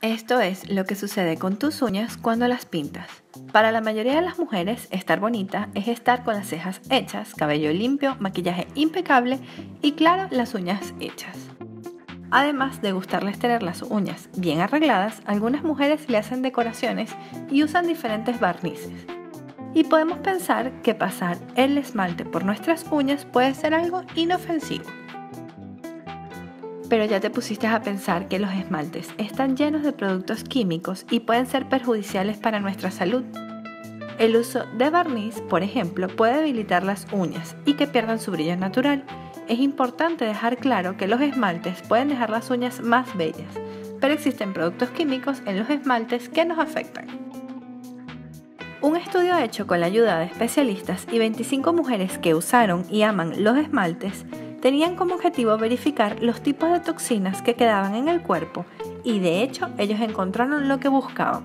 Esto es lo que sucede con tus uñas cuando las pintas. Para la mayoría de las mujeres, estar bonita es estar con las cejas hechas, cabello limpio, maquillaje impecable y claro, las uñas hechas. Además de gustarles tener las uñas bien arregladas, algunas mujeres le hacen decoraciones y usan diferentes barnices. Y podemos pensar que pasar el esmalte por nuestras uñas puede ser algo inofensivo. Pero ya te pusiste a pensar que los esmaltes están llenos de productos químicos y pueden ser perjudiciales para nuestra salud. El uso de barniz, por ejemplo, puede debilitar las uñas y que pierdan su brillo natural. Es importante dejar claro que los esmaltes pueden dejar las uñas más bellas, pero existen productos químicos en los esmaltes que nos afectan. Un estudio hecho con la ayuda de especialistas y 25 mujeres que usaron y aman los esmaltes tenían como objetivo verificar los tipos de toxinas que quedaban en el cuerpo y de hecho ellos encontraron lo que buscaban.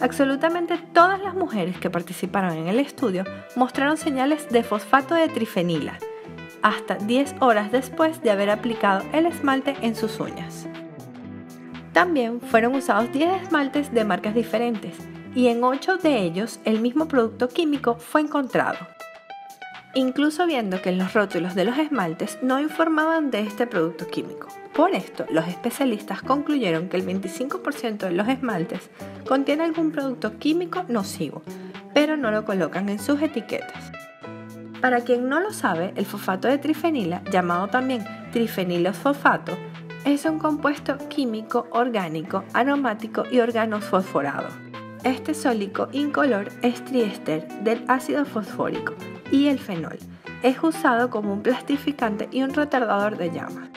Absolutamente todas las mujeres que participaron en el estudio mostraron señales de fosfato de trifenila hasta 10 horas después de haber aplicado el esmalte en sus uñas. También fueron usados 10 esmaltes de marcas diferentes y en 8 de ellos el mismo producto químico fue encontrado. Incluso viendo que en los rótulos de los esmaltes no informaban de este producto químico. Por esto, los especialistas concluyeron que el 25% de los esmaltes contiene algún producto químico nocivo, pero no lo colocan en sus etiquetas. Para quien no lo sabe, el fosfato de trifenila, llamado también trifenilofosfato, es un compuesto químico orgánico, aromático y organofosforado. Este sólico incolor es triéster del ácido fosfórico y el fenol. Es usado como un plastificante y un retardador de llama.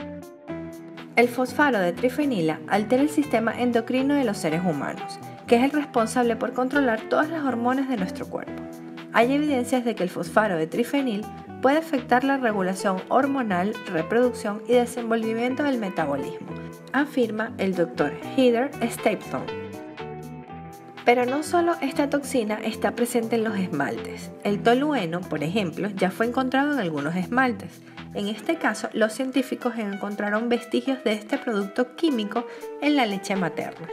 El fosfato de trifenila altera el sistema endocrino de los seres humanos, que es el responsable por controlar todas las hormonas de nuestro cuerpo. Hay evidencias de que el fosfato de trifenil puede afectar la regulación hormonal, reproducción y desenvolvimiento del metabolismo, afirma el Dr. Heather Stapleton. Pero no solo esta toxina está presente en los esmaltes. El tolueno, por ejemplo, ya fue encontrado en algunos esmaltes. En este caso, los científicos encontraron vestigios de este producto químico en la leche materna.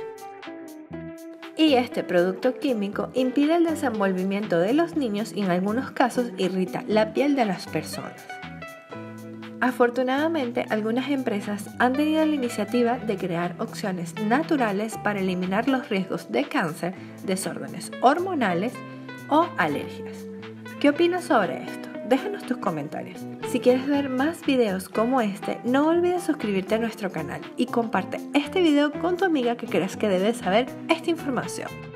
Y este producto químico impide el desenvolvimiento de los niños y en algunos casos irrita la piel de las personas. Afortunadamente, algunas empresas han tenido la iniciativa de crear opciones naturales para eliminar los riesgos de cáncer, desórdenes hormonales o alergias. ¿Qué opinas sobre esto? Déjanos tus comentarios. Si quieres ver más videos como este, no olvides suscribirte a nuestro canal y comparte este video con tu amiga que creas que debe saber esta información.